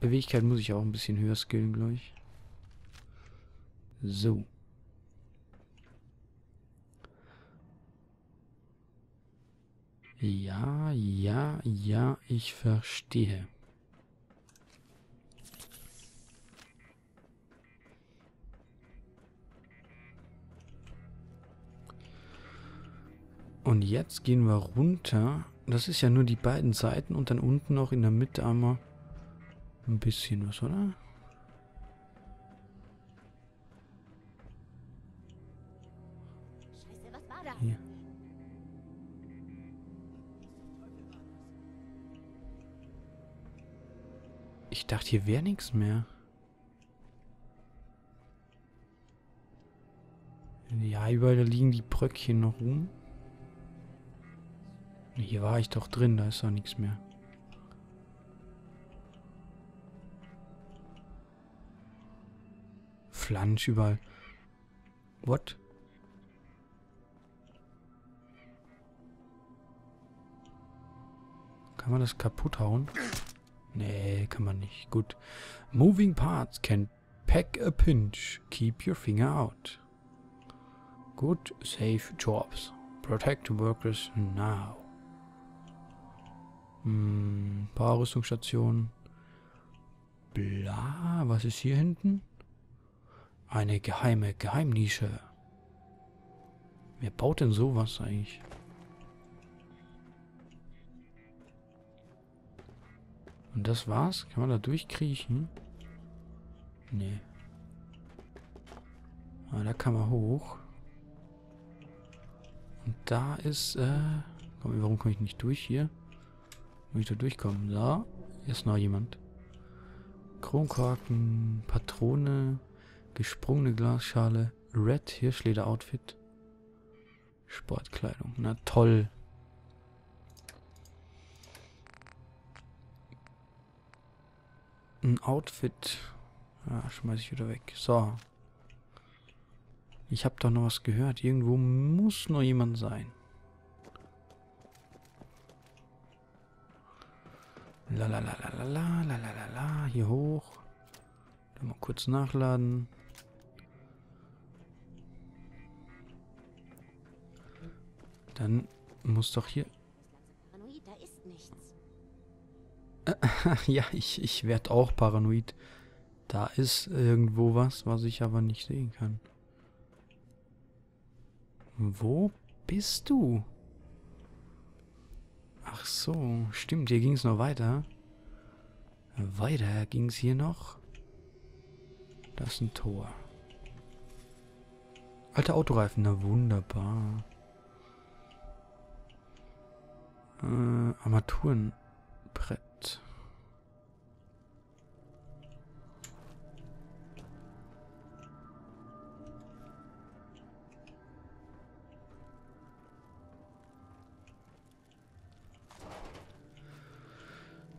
Beweglichkeit muss ich auch ein bisschen höher skillen, glaube ich. So. Ja, ja, ja, ich verstehe. Und jetzt gehen wir runter. Das ist ja nur die beiden Seiten und dann unten noch in der Mitte einmal ein bisschen was, oder? Scheiße, was war da? Hier. Ich dachte, hier wäre nichts mehr. Ja, überall liegen die Bröckchen noch rum. Hier war ich doch drin, da ist doch nichts mehr. Flansch überall. What? Kann man das kaputt hauen? Nee, kann man nicht. Gut. Moving parts can pack a pinch. Keep your finger out. Good, safe jobs. Protect workers now. Paar Rüstungsstationen. Bla, was ist hier hinten? Eine geheime Geheimnische. Wer baut denn sowas eigentlich? Und das war's? Kann man da durchkriechen? Nee. Ah, da kann man hoch. Und da ist, komm, warum komme ich nicht durch hier? Muss ich da durchkommen? Da ist noch jemand. Kronkorken, Patrone, gesprungene Glasschale, Red Hirschleder-Outfit, Sportkleidung. Na toll. Ein Outfit. Ja, schmeiß ich wieder weg. So. Ich habe doch noch was gehört. Irgendwo muss noch jemand sein. La la la la la la la la, hier hoch. Dann mal kurz nachladen. Dann muss doch hier. Da ist nichts. Ja, ich werde auch paranoid. Da ist irgendwo was, was ich aber nicht sehen kann. Wo bist du? Ach so, stimmt, hier ging es noch weiter. Weiter ging es hier noch. Das ist ein Tor. Alter Autoreifen, na wunderbar. Armaturenbrett.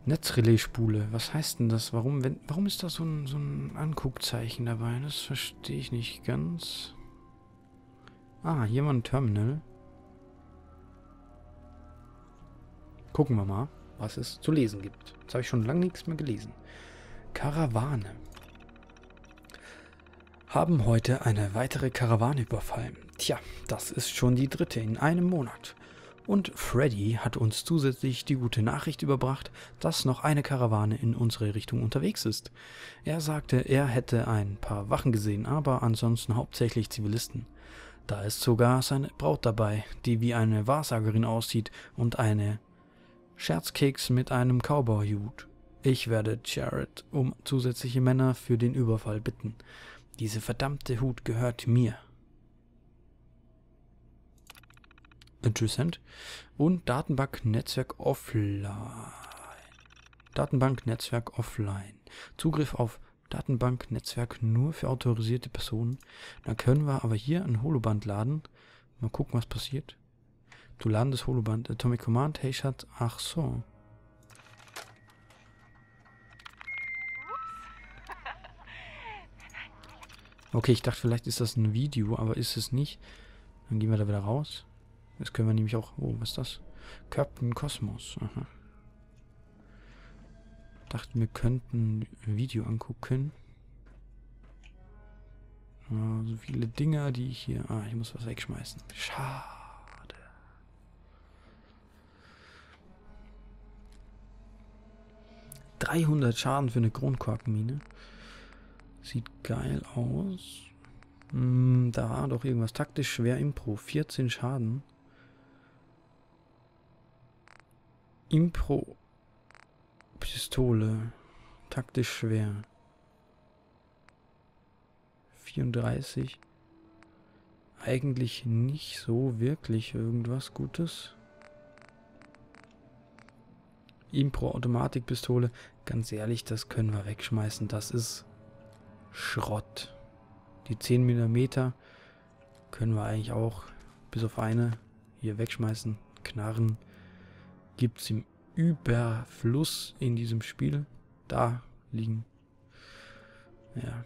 Netzrelais-Spule. Was heißt denn das? Warum ist da so ein Anguckzeichen dabei? Das verstehe ich nicht ganz. Ah, hier mal ein Terminal. Gucken wir mal, was es zu lesen gibt. Jetzt habe ich schon lange nichts mehr gelesen. Karawane. Haben heute eine weitere Karawane überfallen. Tja, das ist schon die dritte in einem Monat. Und Freddy hat uns zusätzlich die gute Nachricht überbracht, dass noch eine Karawane in unsere Richtung unterwegs ist. Er sagte, er hätte ein paar Wachen gesehen, aber ansonsten hauptsächlich Zivilisten. Da ist sogar seine Braut dabei, die wie eine Wahrsagerin aussieht und eine Scherzkeks mit einem Cowboy-Hut. Ich werde Jared um zusätzliche Männer für den Überfall bitten. Diese verdammte Hut gehört mir. Interessant. Und Datenbank-Netzwerk offline. Zugriff auf Datenbank-Netzwerk nur für autorisierte Personen. Dann können wir aber hier ein Holoband laden. Mal gucken, was passiert. Du landest Holoband. Atomic Command, hey Schatz. Ach so. Okay, ich dachte, vielleicht ist das ein Video, aber ist es nicht. Dann gehen wir da wieder raus. Das können wir nämlich auch... Oh, was ist das? Captain Kosmos. Aha. Dachten, wir könnten ein Video angucken. So viele Dinger, die ich hier... Ah, ich muss was wegschmeißen. Schade. ...300 Schaden für eine Kronkorkenmine. Sieht geil aus. Da war doch irgendwas taktisch schwer Impro. 14 Schaden. Impro... Pistole. Taktisch schwer. 34. Eigentlich nicht so wirklich irgendwas Gutes. Impro-Automatikpistole. Ganz ehrlich, das können wir wegschmeißen. Das ist Schrott. Die 10 mm können wir eigentlich auch bis auf eine hier wegschmeißen. Knarren gibt es im Überfluss in diesem Spiel. Da liegen. Ja.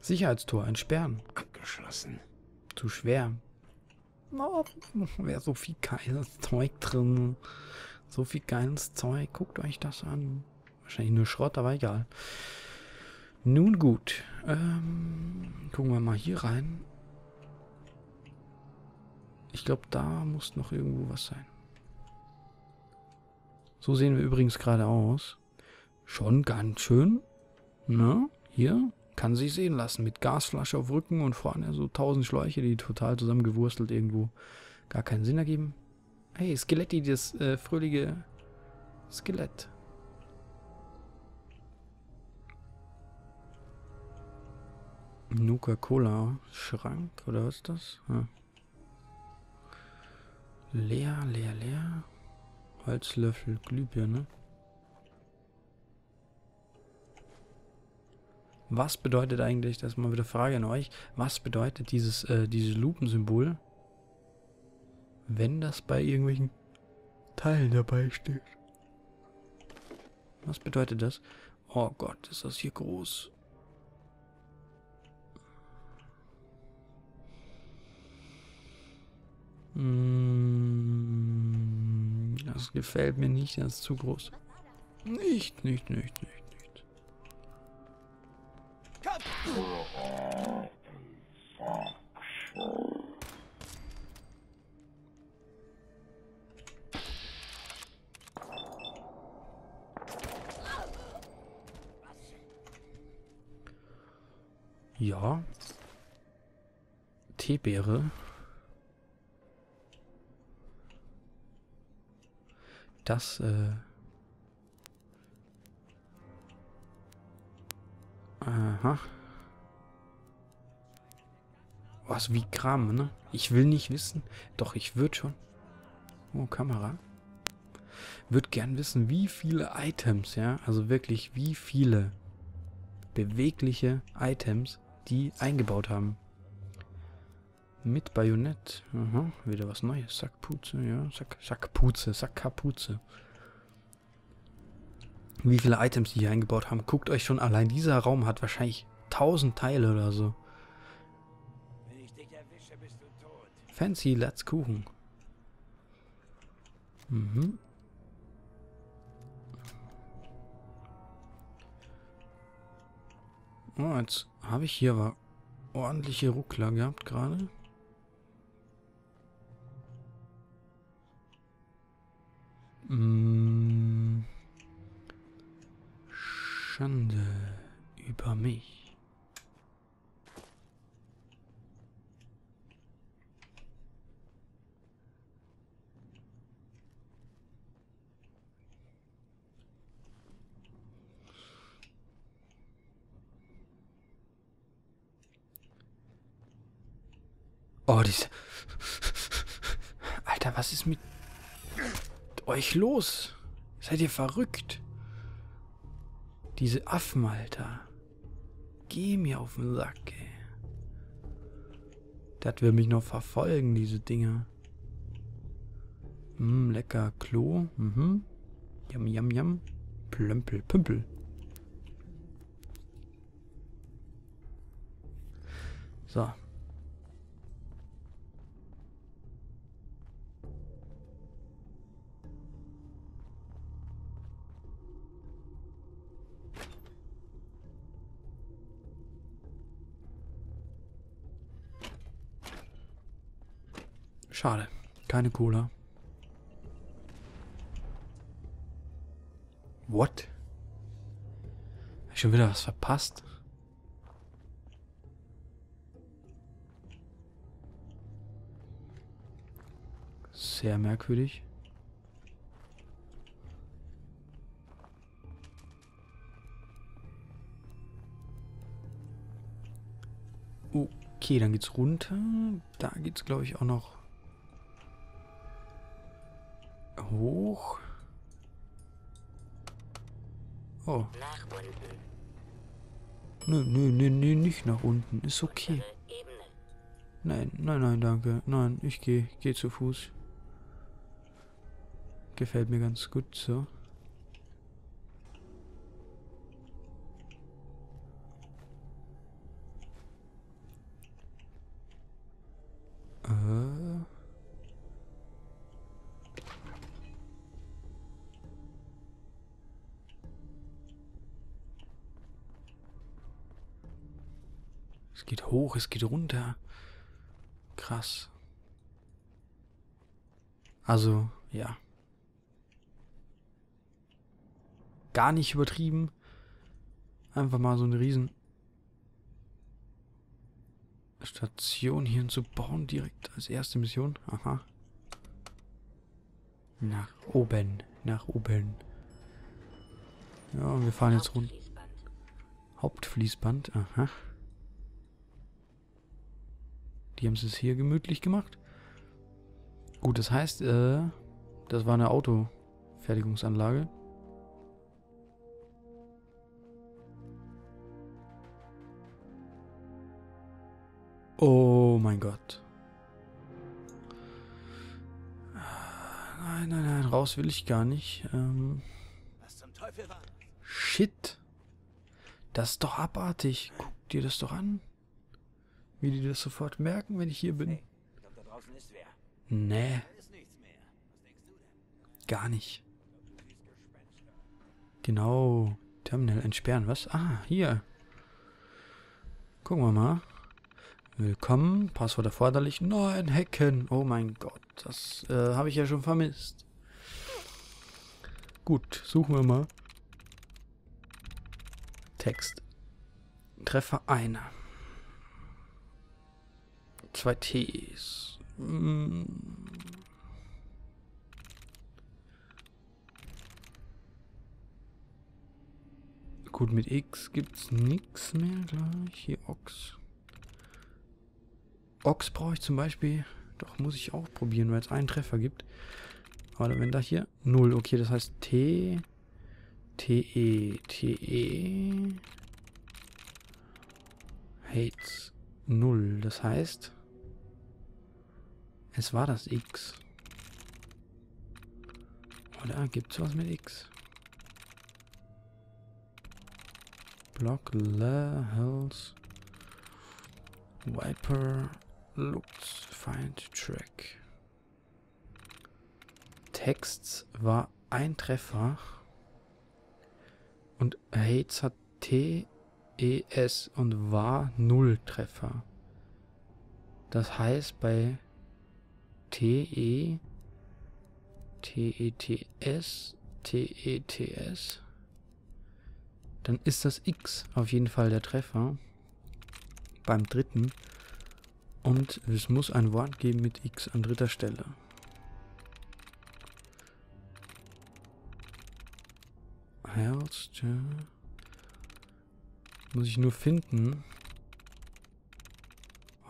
Sicherheitstor entsperren. Abgeschlossen. Zu schwer. Oh, wäre so viel geiles Zeug drin. So viel geiles Zeug. Guckt euch das an. Wahrscheinlich nur Schrott, aber egal. Nun gut. Gucken wir mal hier rein. Ich glaube, da muss noch irgendwo was sein. So sehen wir übrigens gerade aus. Schon ganz schön. Ne? Hier kann sich sehen lassen. Mit Gasflasche auf Rücken und vorne so 1000 Schläuche, die total zusammengewurstelt irgendwo gar keinen Sinn ergeben. Hey, Skeletti, das fröhliche Skelett. Nuka-Cola Schrank, oder was ist das? Ja. Leer, leer, leer. Holzlöffel, Glühbirne. Was bedeutet eigentlich, das ist mal wieder Frage an euch, was bedeutet dieses Lupensymbol, wenn das bei irgendwelchen Teilen dabei steht? Was bedeutet das? Oh Gott, ist das hier groß. Das gefällt mir nicht, das ist zu groß. Nicht. Ja. Teebeere. Das, aha. Was wie Kram, ne? Ich will nicht wissen. Doch, ich würde schon. Oh, Kamera. Würde gern wissen, wie viele Items, ja? Also wirklich, wie viele bewegliche Items die eingebaut haben. Mit Bajonett. Aha, wieder was Neues. Sackpuze, ja. Sackkapuze. Wie viele Items die hier eingebaut haben. Guckt euch schon, allein dieser Raum hat wahrscheinlich 1000 Teile oder so. Wenn ich dich erwische, bist du tot. Fancy Latz Kuchen. Mhm. Oh, jetzt habe ich hier aber ordentliche Ruckler gehabt gerade. Schande über mich. Oh, diese... Alter, was ist mit euch los? Seid ihr verrückt? Diese Affen, Alter. Geh mir auf den Sack, ey. Das will mich noch verfolgen, diese Dinger. Lecker Klo. Mhm. Jam, jam, jam. Plömpel, pümpel. So. Schade. Keine Cola. What? Hab ich schon wieder was verpasst? Sehr merkwürdig. Okay, dann geht's runter. Da geht's, glaube ich, auch noch hoch. Oh. Nach unten. Nö, nicht nach unten. Ist okay. Nein, danke. Nein, ich gehe zu Fuß. Gefällt mir ganz gut so. Es geht hoch, es geht runter. Krass. Also, ja. Gar nicht übertrieben. Einfach mal so eine riesen Station hier hinzubauen, direkt als erste Mission. Aha. Nach oben, nach oben. Ja, und wir fahren jetzt runter. Hauptfließband, aha. Die haben es hier gemütlich gemacht. Gut, das heißt, das war eine Autofertigungsanlage. Oh mein Gott. Nein, raus will ich gar nicht. Was zum Teufel war? Shit. Das ist doch abartig. Guck dir das doch an. Wie die das sofort merken, wenn ich hier bin. Hey, ich glaub, da draußen ist wer. Nee. Da ist nichts mehr. Was denkst du denn? Gar nicht. Genau. Terminal entsperren. Was? Ah, hier. Gucken wir mal. Willkommen. Passwort erforderlich. Nein, hacken. Oh mein Gott. Das habe ich ja schon vermisst. Gut, suchen wir mal. Text. Treffer 1. 2 Ts. Gut, mit X gibt's nichts mehr gleich. Hier Ochs. Ochs brauche ich zum Beispiel. Doch, muss ich auch probieren, weil es einen Treffer gibt. Aber wenn da hier 0. Okay, das heißt T. TE. Hates 0. Das heißt... Es war das X. Oder gibt's was mit X? Block, Levels, Wiper, Looks, Find, Track. Texts war ein Treffer. Und Hates hat T, E, S und war 0 Treffer. Das heißt bei... T-E, T-E-T-S, T-E-T-S. Dann ist das X auf jeden Fall der Treffer. Beim dritten. Und es muss ein Wort geben mit X an dritter Stelle. Muss ich nur finden.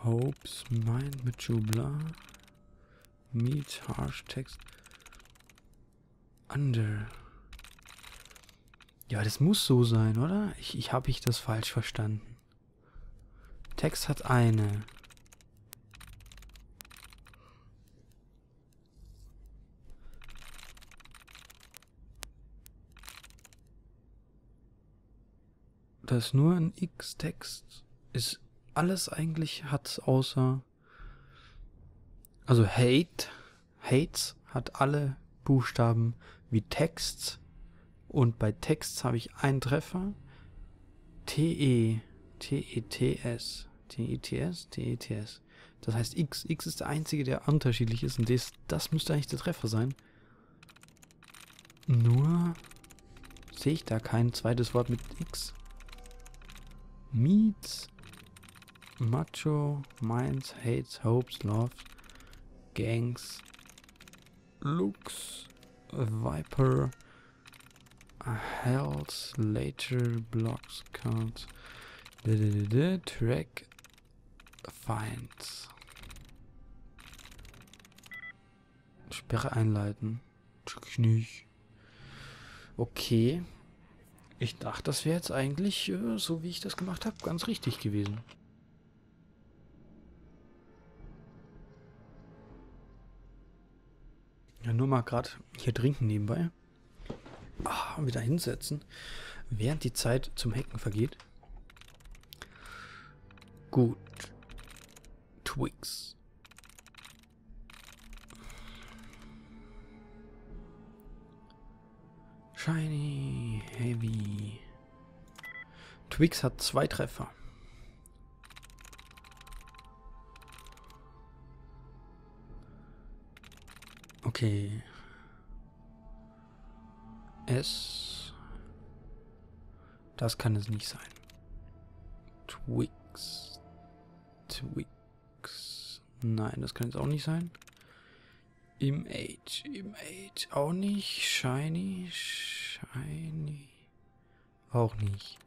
Hopes, Mind mit Jubla. Meet, Harsh, Text, Under. Ja, das muss so sein, oder? Habe ich das falsch verstanden? Text hat eine. Da ist nur ein X-Text. Ist alles eigentlich hat's außer... Also Hates hat alle Buchstaben wie Texts und bei Texts habe ich einen Treffer. T-E, T-E-T-S, T-E-T-S, T-E-T-S. Das heißt X. X ist der einzige, der unterschiedlich ist. Und das müsste eigentlich der Treffer sein. Nur sehe ich da kein zweites Wort mit X. Meets, Macho, Minds, Hates, Hopes, Love, Gangs, Looks, Viper, Health, Later, Blocks, Count, Track, Finds. Sperre einleiten. Check ich nicht. Okay. Ich dachte, das wäre jetzt eigentlich, so wie ich das gemacht habe, ganz richtig gewesen. Ja, nur mal gerade hier trinken nebenbei. Ah, und wieder hinsetzen, während die Zeit zum Hacken vergeht. Gut. Twigs. Shiny, Heavy. Twigs hat 2 Treffer. Okay. S. Das kann es nicht sein. Twigs. Twigs. Nein, das kann es auch nicht sein. Image auch nicht. Shiny. Auch nicht.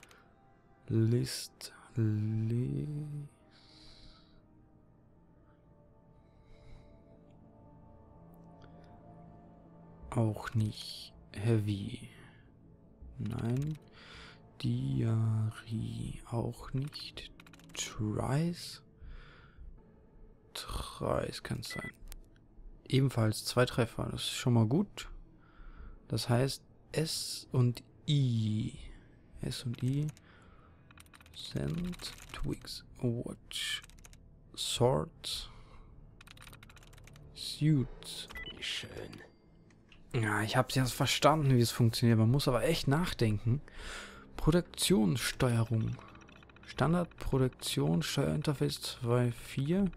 Auch nicht. Heavy. Nein. Diary. Auch nicht. Trice kann es sein. Ebenfalls 2 Treffer, das ist schon mal gut. Das heißt S und I. Send, Twigs, Watch, Sword, Suit. Schön. Ja, ich hab's jetzt verstanden, wie es funktioniert. Man muss aber echt nachdenken. Produktionssteuerung. Standard Produktionssteuerinterface 2.4.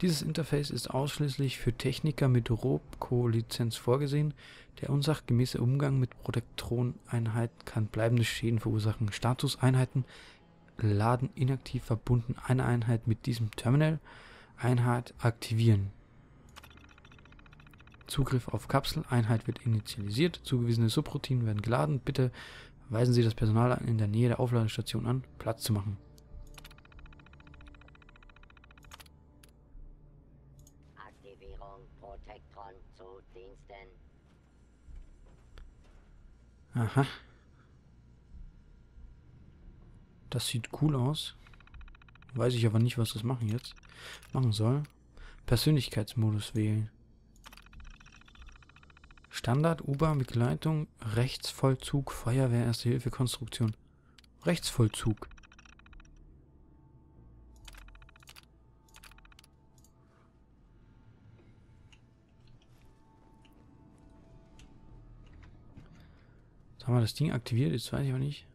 Dieses Interface ist ausschließlich für Techniker mit Robco-Lizenz vorgesehen. Der unsachgemäße Umgang mit Protektron-Einheiten kann bleibende Schäden verursachen. Status-Einheiten laden inaktiv verbunden. Eine Einheit mit diesem Terminal-Einheit aktivieren. Zugriff auf Kapsel. Einheit wird initialisiert. Zugewiesene Subroutinen werden geladen. Bitte weisen Sie das Personal in der Nähe der Aufladestation an, Platz zu machen. Aha. Das sieht cool aus. Weiß ich aber nicht, was das machen soll. Persönlichkeitsmodus wählen. Standard, U-Bahn, Begleitung, Rechtsvollzug, Feuerwehr, Erste Hilfe, Konstruktion. Rechtsvollzug. Haben wir das Ding aktiviert? Jetzt weiß ich aber nicht.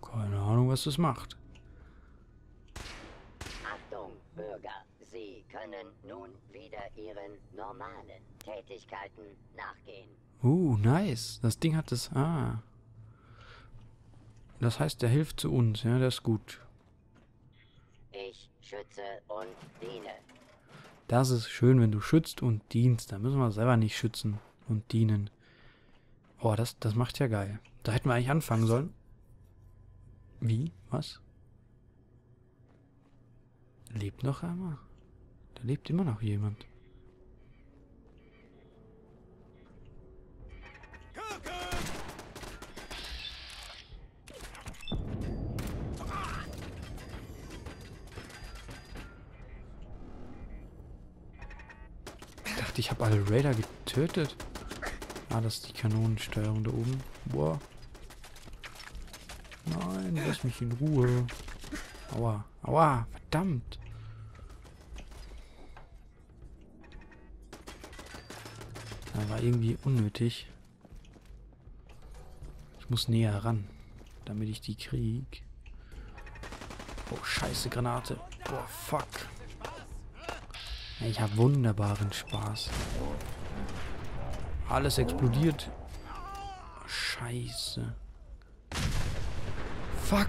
Keine Ahnung, was das macht. Achtung, Bürger. Sie können nun wieder Ihren normalen Tätigkeiten nachgehen. Nice. Das Ding hat das... Ah. Das heißt, der hilft zu uns. Ja, das ist gut. Ich schütze und diene. Das ist schön, wenn du schützt und dienst. Da müssen wir selber nicht schützen und dienen. Oh, das macht ja geil. Da hätten wir eigentlich anfangen sollen. Wie? Was? Lebt noch einmal? Da lebt immer noch jemand. Ich dachte, ich habe alle Raider getötet. Ah, das ist die Kanonensteuerung da oben. Boah. Nein, lass mich in Ruhe. Aua. Aua, verdammt. Das war irgendwie unnötig. Ich muss näher ran, damit ich die kriege. Oh, scheiße, Granate. Boah, fuck. Ich habe wunderbaren Spaß. Alles explodiert. Scheiße. Fuck.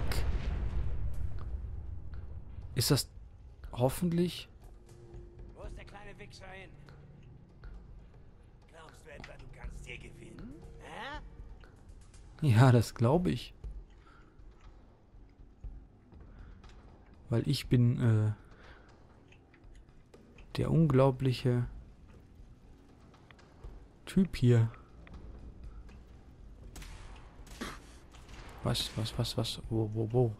Ist das hoffentlich? Wo ist der kleine Wichser hin? Glaubst du etwa, du kannst hier gewinnen? Hä? Ja, das glaube ich. Weil ich bin der unglaubliche Typ hier. Was? Wo?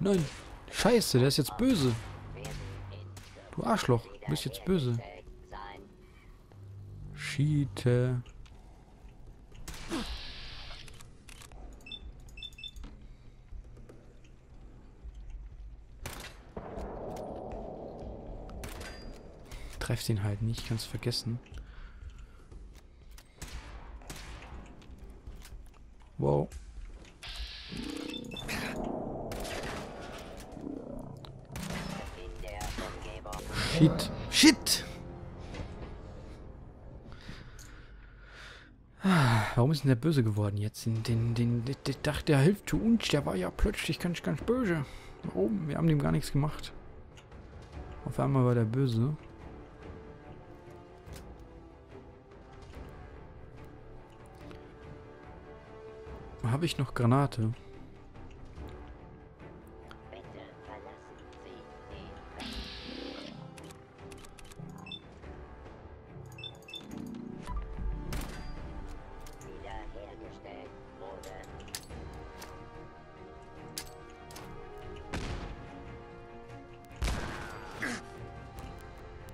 Nein! Scheiße, der ist jetzt böse. Du Arschloch, du bist jetzt böse. Schiete. Treff den halt nicht, kannst vergessen. Wow. Shit. Shit! Warum ist denn der böse geworden jetzt? Ich dachte, er hilft zu uns. Der war ja plötzlich ganz böse. Warum? Wir haben dem gar nichts gemacht. Auf einmal war der böse. Habe ich noch Granate?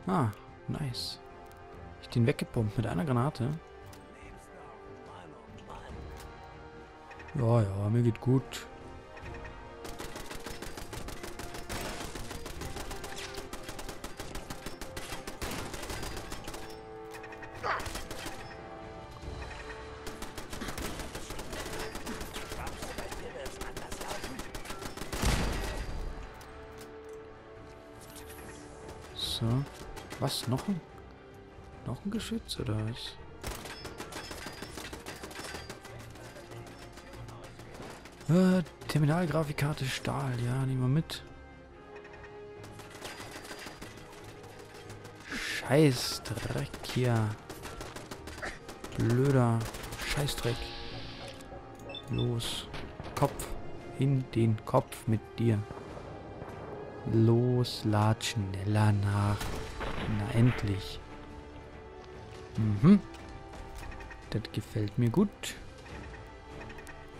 Ah, nice. Ich den weggepumpt mit einer Granate. Ja, ja, mir geht gut. So. Was? Noch ein Geschütz oder was? Terminalgrafikkarte Stahl. Ja, nehmen wir mit. Scheiß Dreck hier. Blöder Scheißdreck. Los. Kopf. In den Kopf mit dir. Loslatschen. Schneller nach. Na, endlich. Mhm. Das gefällt mir gut.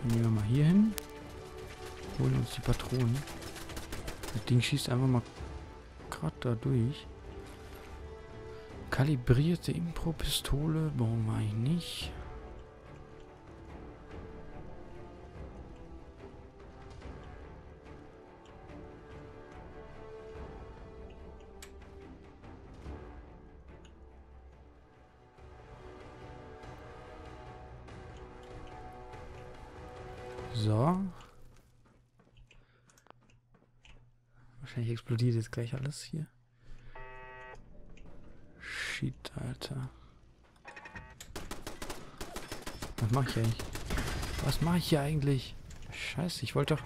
Gehen wir mal hier hin. Holen uns die Patronen. Das Ding schießt einfach mal gerade da durch. Kalibrierte Impro-Pistole. Warum eigentlich nicht? So. Wahrscheinlich explodiert jetzt gleich alles hier. Shit, Alter. Was mache ich eigentlich? Was mache ich hier eigentlich? Scheiße, ich wollte doch...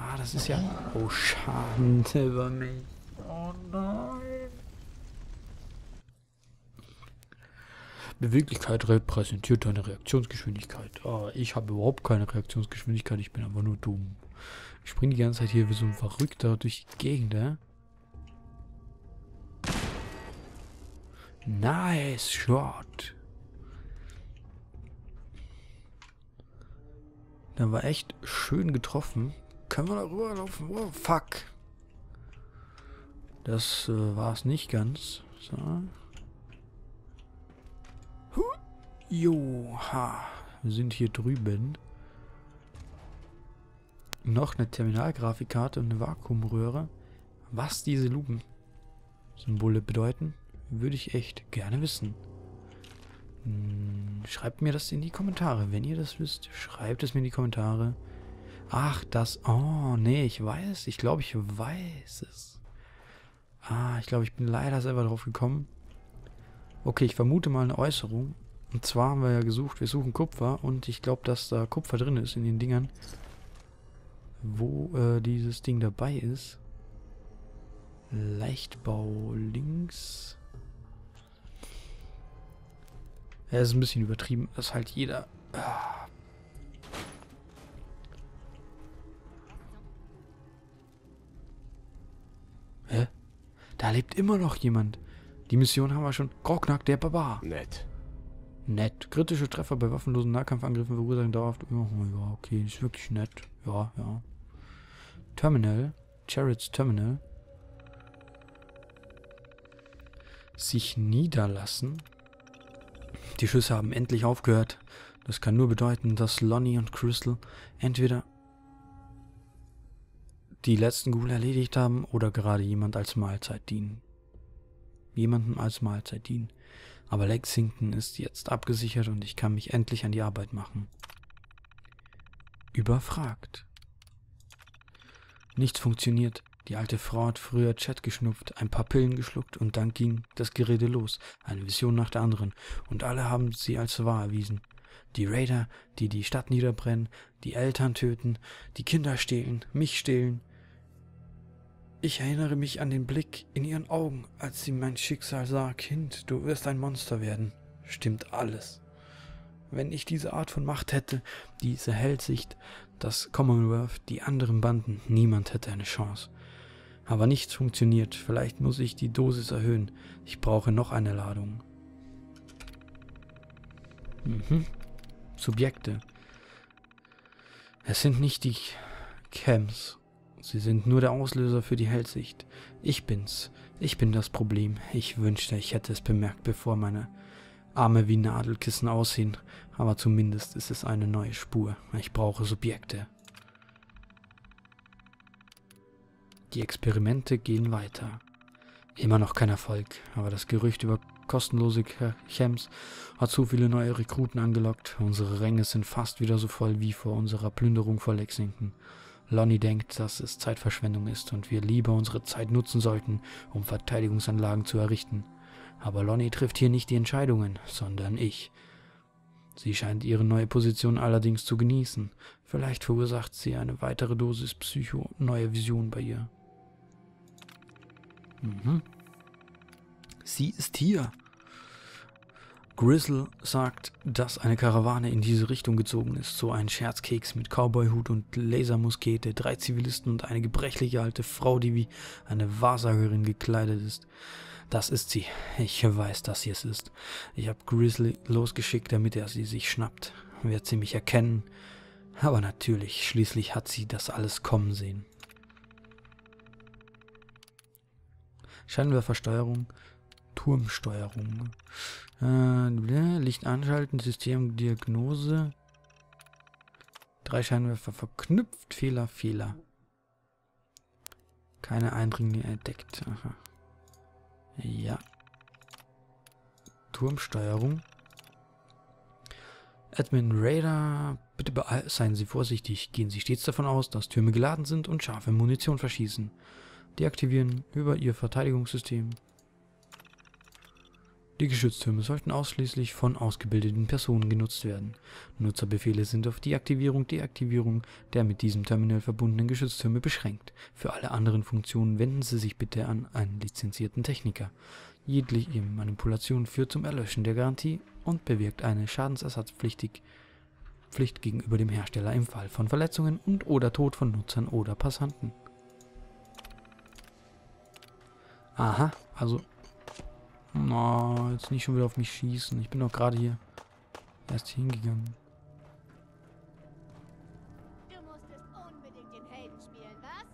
Ah, das ist ja... Oh, Schande über mich. Oh nein. Beweglichkeit repräsentiert deine Reaktionsgeschwindigkeit. Ah, ich habe überhaupt keine Reaktionsgeschwindigkeit, ich bin einfach nur dumm. Ich springe die ganze Zeit hier wie so ein Verrückter durch die Gegend, ne? Nice Shot! Da war echt schön getroffen. Können wir da rüberlaufen? Oh, fuck! Das war es nicht ganz. So. Joha, wir sind hier drüben. Noch eine Terminalgrafikkarte und eine Vakuumröhre. Was diese Lupen-Symbole bedeuten, würde ich echt gerne wissen. Schreibt mir das in die Kommentare. Wenn ihr das wisst, schreibt es mir in die Kommentare. Ach, das... Oh, nee, ich weiß. Ich glaube, ich weiß es. Ah, ich glaube, ich bin leider selber drauf gekommen. Okay, ich vermute mal eine Äußerung. Und zwar haben wir ja gesucht, wir suchen Kupfer. Und ich glaube, dass da Kupfer drin ist in den Dingern, wo dieses Ding dabei ist. Leichtbau links. Ja, ist ein bisschen übertrieben. Das ist halt jeder... Ah. Hä? Da lebt immer noch jemand. Die Mission haben wir schon. Grognack, der Barbar. Nett. Nett. Kritische Treffer bei waffenlosen Nahkampfangriffen verursachen dauerhaft. Oh ja, okay, ist wirklich nett. Ja, ja. Terminal. Chariots Terminal. Sich niederlassen. Die Schüsse haben endlich aufgehört. Das kann nur bedeuten, dass Lonnie und Crystal entweder die letzten Ghoul erledigt haben oder gerade jemand als Mahlzeit dienen. Jemandem als Mahlzeit dienen. Aber Lexington ist jetzt abgesichert und ich kann mich endlich an die Arbeit machen. Überfragt. Nichts funktioniert. Die alte Frau hat früher Chat geschnupft, ein paar Pillen geschluckt und dann ging das Gerede los. Eine Vision nach der anderen. Und alle haben sie als wahr erwiesen. Die Raider, die die Stadt niederbrennen, die Eltern töten, die Kinder stehlen, mich stehlen. Ich erinnere mich an den Blick in ihren Augen, als sie mein Schicksal sah. Kind, du wirst ein Monster werden. Stimmt alles. Wenn ich diese Art von Macht hätte, diese Hellsicht, das Commonwealth, die anderen Banden, niemand hätte eine Chance. Aber nichts funktioniert. Vielleicht muss ich die Dosis erhöhen. Ich brauche noch eine Ladung. Mhm. Subjekte. Es sind nicht die Camps. Sie sind nur der Auslöser für die Hellsicht. Ich bin's. Ich bin das Problem. Ich wünschte, ich hätte es bemerkt, bevor meine Arme wie Nadelkissen aussehen. Aber zumindest ist es eine neue Spur. Ich brauche Subjekte. Die Experimente gehen weiter. Immer noch kein Erfolg, aber das Gerücht über kostenlose Chems hat so viele neue Rekruten angelockt. Unsere Ränge sind fast wieder so voll wie vor unserer Plünderung vor Lexington. Lonnie denkt, dass es Zeitverschwendung ist und wir lieber unsere Zeit nutzen sollten, um Verteidigungsanlagen zu errichten. Aber Lonnie trifft hier nicht die Entscheidungen, sondern ich. Sie scheint ihre neue Position allerdings zu genießen. Vielleicht verursacht sie eine weitere Dosis Psycho-neue Vision bei ihr. Mhm. Sie ist hier. Grizzle sagt, dass eine Karawane in diese Richtung gezogen ist. So ein Scherzkeks mit Cowboyhut und Lasermuskete, 3 Zivilisten und eine gebrechliche alte Frau, die wie eine Wahrsagerin gekleidet ist. Das ist sie. Ich weiß, dass sie es ist. Ich habe Grizzly losgeschickt, damit er sie sich schnappt. Wird sie mich erkennen? Aber natürlich, schließlich hat sie das alles kommen sehen. Scheinwerfersteuerung, Turmsteuerung, Licht anschalten, Systemdiagnose, 3 Scheinwerfer verknüpft, Fehler, Fehler. Keine Eindringlinge entdeckt. Aha. Ja. Turmsteuerung. Admin Raider, bitte seien Sie vorsichtig. Gehen Sie stets davon aus, dass Türme geladen sind und scharfe Munition verschießen. Deaktivieren über Ihr Verteidigungssystem. Die Geschütztürme sollten ausschließlich von ausgebildeten Personen genutzt werden. Nutzerbefehle sind auf Deaktivierung, Deaktivierung der mit diesem Terminal verbundenen Geschütztürme beschränkt. Für alle anderen Funktionen wenden Sie sich bitte an einen lizenzierten Techniker. Jegliche Manipulation führt zum Erlöschen der Garantie und bewirkt eine Schadensersatzpflicht gegenüber dem Hersteller im Fall von Verletzungen und oder Tod von Nutzern oder Passanten. Aha, also... Na, jetzt nicht schon wieder auf mich schießen. Ich bin doch gerade hier erst hingegangen. Du musstest unbedingt den Helden spielen, was?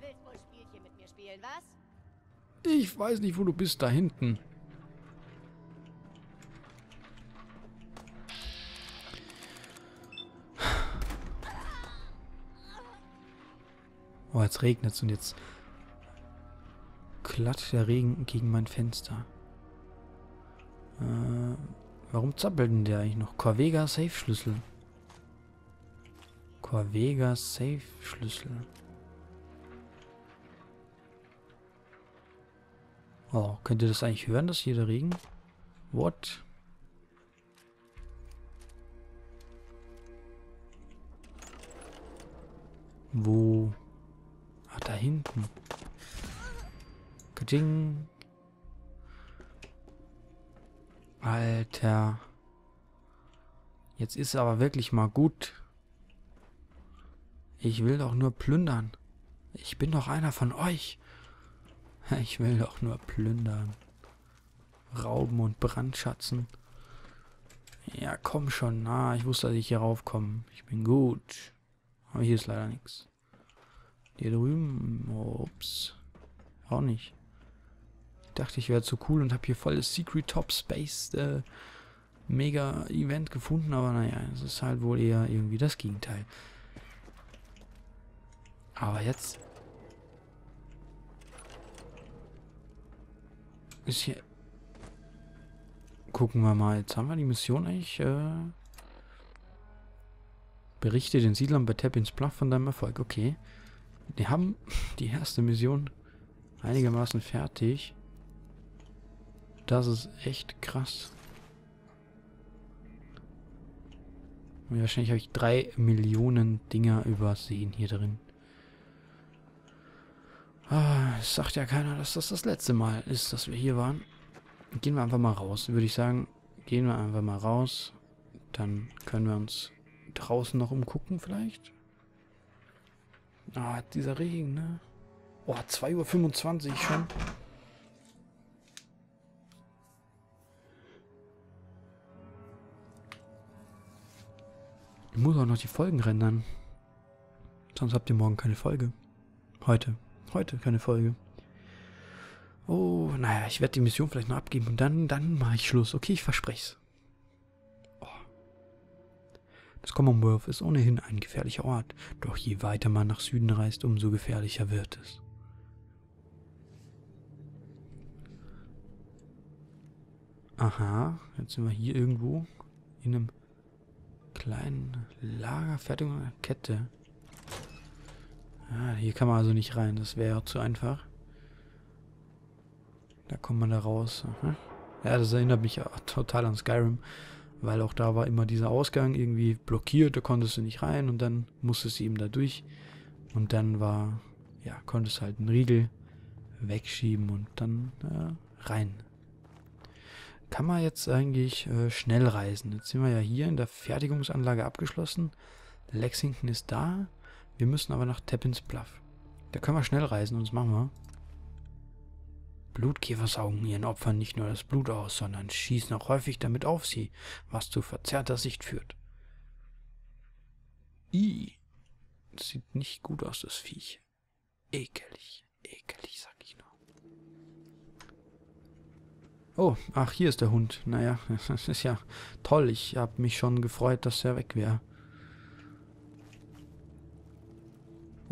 Willst wohl Spielchen mit mir spielen, was? Ich weiß nicht, wo du bist, da hinten. Oh, jetzt regnet es und jetzt... klatscht der Regen gegen mein Fenster. Warum zappelt denn der eigentlich noch? Corvega Safe-Schlüssel. Corvega Safe-Schlüssel. Oh, könnt ihr das eigentlich hören, dass hier der Regen? What? Wo? Ach, da hinten. Kading. Alter. Jetzt ist aber wirklich mal gut. Ich will doch nur plündern. Ich bin doch einer von euch. Ich will doch nur plündern. Rauben und brandschatzen. Ja, komm schon. Na, ich wusste, dass ich hier raufkomme. Ich bin gut. Aber hier ist leider nichts. Hier drüben. Ups. Auch nicht. Ich dachte, ich wäre zu cool und habe hier voll das Secret Top Space Mega Event gefunden. Aber naja, es ist halt wohl eher irgendwie das Gegenteil. Aber jetzt ist hier... Gucken wir mal. Jetzt haben wir die Mission eigentlich. Berichte den Siedlern bei Tenpines Bluff von deinem Erfolg. Okay. Die haben die erste Mission einigermaßen fertig. Das ist echt krass. Und wahrscheinlich habe ich 3 Millionen Dinger übersehen hier drin. Ah, es sagt ja keiner, dass das das letzte Mal ist, dass wir hier waren. Gehen wir einfach mal raus, würde ich sagen. Gehen wir einfach mal raus. Dann können wir uns draußen noch umgucken vielleicht. Ah, dieser Regen, ne? Oh, 2:25 Uhr schon. Ich muss auch noch die Folgen rendern. Sonst habt ihr morgen keine Folge. Heute keine Folge. Oh, naja, ich werde die Mission vielleicht noch abgeben und dann mache ich Schluss. Okay, ich verspreche es. Oh. Das Commonwealth ist ohnehin ein gefährlicher Ort, doch je weiter man nach Süden reist, umso gefährlicher wird es. Aha, jetzt sind wir hier irgendwo in einem kleinen Lager, Fertigung einer Kette. Ah, hier kann man also nicht rein, das wäre ja zu einfach. Da kommt man da raus. Aha. Ja, das erinnert mich ja total an Skyrim, weil auch da war immer dieser Ausgang irgendwie blockiert, da konntest du nicht rein und dann musstest du eben da durch. Und dann war, ja, konntest halt einen Riegel wegschieben und dann rein. Kann man jetzt eigentlich schnell reisen? Jetzt sind wir ja hier in der Fertigungsanlage abgeschlossen. Lexington ist da. Wir müssen aber nach Tenpines Bluff. Da können wir schnell reisen und das machen wir. Blutkäfer saugen ihren Opfern nicht nur das Blut aus, sondern schießen auch häufig damit auf sie, was zu verzerrter Sicht führt. Ih, das sieht nicht gut aus, das Viech. Ekelig, ekelig, sag ich nur. Oh, ach, hier ist der Hund. Naja, das ist ja toll. Ich habe mich schon gefreut, dass er weg wäre.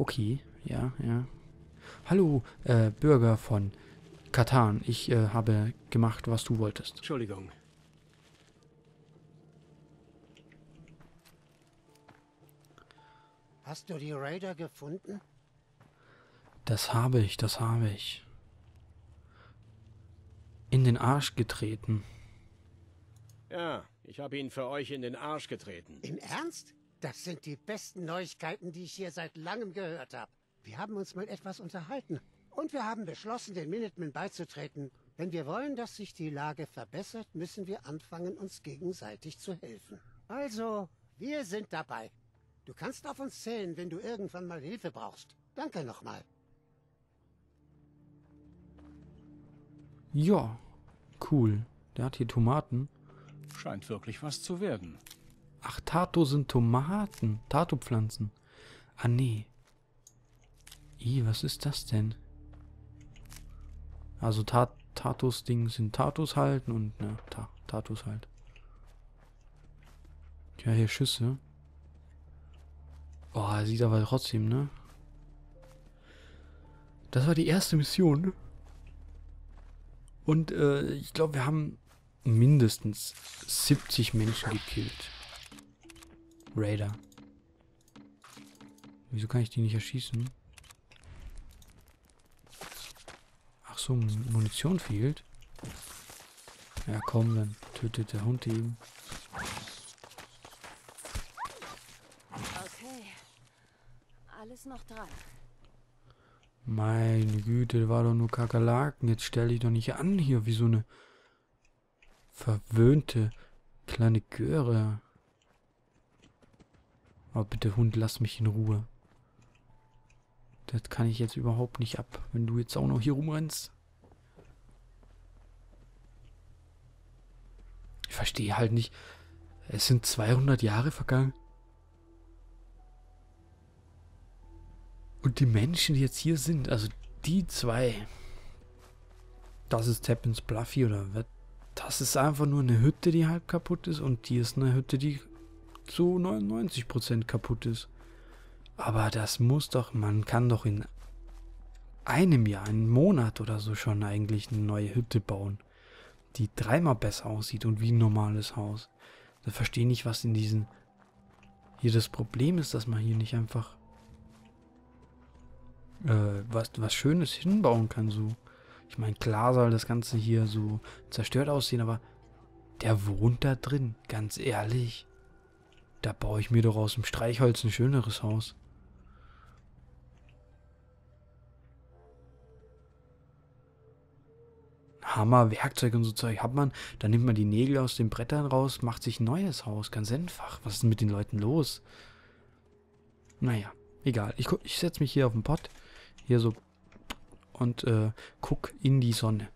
Okay, ja, ja. Hallo, Bürger von Katan. Ich habe gemacht, was du wolltest. Entschuldigung. Hast du die Raider gefunden? Das habe ich, das habe ich. In den Arsch getreten. Ja, ich habe ihn für euch in den Arsch getreten. Im Ernst? Das sind die besten Neuigkeiten, die ich hier seit langem gehört habe. Wir haben uns mal etwas unterhalten. Und wir haben beschlossen, den Minutemen beizutreten. Wenn wir wollen, dass sich die Lage verbessert, müssen wir anfangen, uns gegenseitig zu helfen. Also, wir sind dabei. Du kannst auf uns zählen, wenn du irgendwann mal Hilfe brauchst. Danke nochmal. Ja, cool. Der hat hier Tomaten. Scheint wirklich was zu werden. Ach, Tato sind Tomaten. Tato-Pflanzen. Ah, nee. Ih, was ist das denn? Also, Tatos-Ding sind Tatos halt und, ne, Tatos halt. Ja, hier Schüsse. Oh, sieht aber trotzdem, ne? Das war die erste Mission. Und, ich glaube, wir haben mindestens 70 Menschen gekillt. Raider. Wieso kann ich die nicht erschießen? Ach so, Munition fehlt. Ja komm, dann tötet der Hund eben. Okay. Alles noch dran. Meine Güte, da war doch nur Kakerlaken. Jetzt stell dich doch nicht an hier wie so eine verwöhnte kleine Göre. Aber bitte Hund, lass mich in Ruhe. Das kann ich jetzt überhaupt nicht ab, wenn du jetzt auch noch hier rumrennst. Ich verstehe halt nicht. Es sind 200 Jahre vergangen. Und die Menschen, die jetzt hier sind, also die zwei. Das ist Tenpines Bluff hier, oder was? Das ist einfach nur eine Hütte, die halb kaputt ist. Und die ist eine Hütte, die zu 99% kaputt ist. Aber das muss doch, man kann doch in einem Jahr, einem Monat oder so schon eigentlich eine neue Hütte bauen, die dreimal besser aussieht und wie ein normales Haus. Da verstehe ich nicht, was in diesen... Hier das Problem ist, dass man hier nicht einfach was Schönes hinbauen kann. So. Ich meine, klar soll das Ganze hier so zerstört aussehen, aber der wohnt da drin, ganz ehrlich. Da baue ich mir doch aus dem Streichholz ein schöneres Haus. Hammer, Werkzeug und so Zeug hat man. Dann nimmt man die Nägel aus den Brettern raus, macht sich ein neues Haus. Ganz einfach. Was ist denn mit den Leuten los? Naja, egal. Ich setze mich hier auf den Pott. Hier so. Und guck in die Sonne.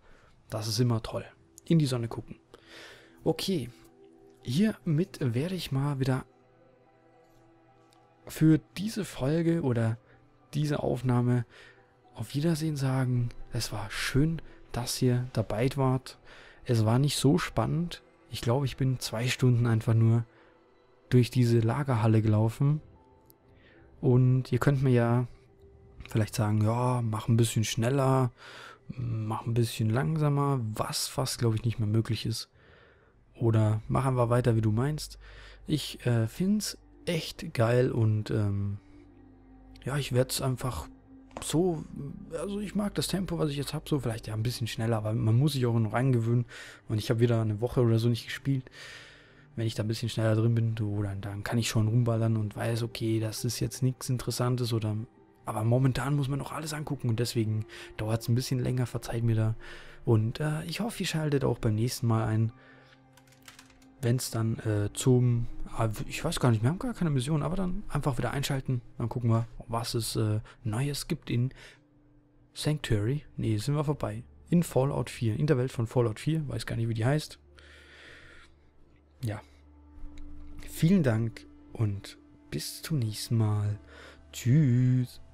Das ist immer toll. In die Sonne gucken. Okay. Hiermit werde ich mal wieder für diese Folge oder diese Aufnahme auf Wiedersehen sagen. Es war schön, dass ihr dabei wart. Es war nicht so spannend. Ich glaube, ich bin 2 Stunden einfach nur durch diese Lagerhalle gelaufen. Und ihr könnt mir ja vielleicht sagen, ja, mach ein bisschen schneller, mach ein bisschen langsamer, was fast, glaube ich, nicht mehr möglich ist. Oder machen wir weiter, wie du meinst. Ich finde es echt geil und ja, ich werde es einfach so, also ich mag das Tempo, was ich jetzt habe, so vielleicht ja ein bisschen schneller, aber man muss sich auch noch reingewöhnen und ich habe wieder eine Woche oder so nicht gespielt. Wenn ich da ein bisschen schneller drin bin, so, dann kann ich schon rumballern und weiß, okay, das ist jetzt nichts Interessantes oder, aber momentan muss man auch alles angucken und deswegen dauert es ein bisschen länger, verzeiht mir da. Und ich hoffe, ihr schaltet auch beim nächsten Mal ein. Wenn es dann zum... Ich weiß gar nicht, wir haben gar keine Mission, aber dann einfach wieder einschalten. Dann gucken wir, was es Neues gibt in Sanctuary. Ne, sind wir vorbei. In Fallout 4, in der Welt von Fallout 4. Weiß gar nicht, wie die heißt. Ja. Vielen Dank und bis zum nächsten Mal. Tschüss.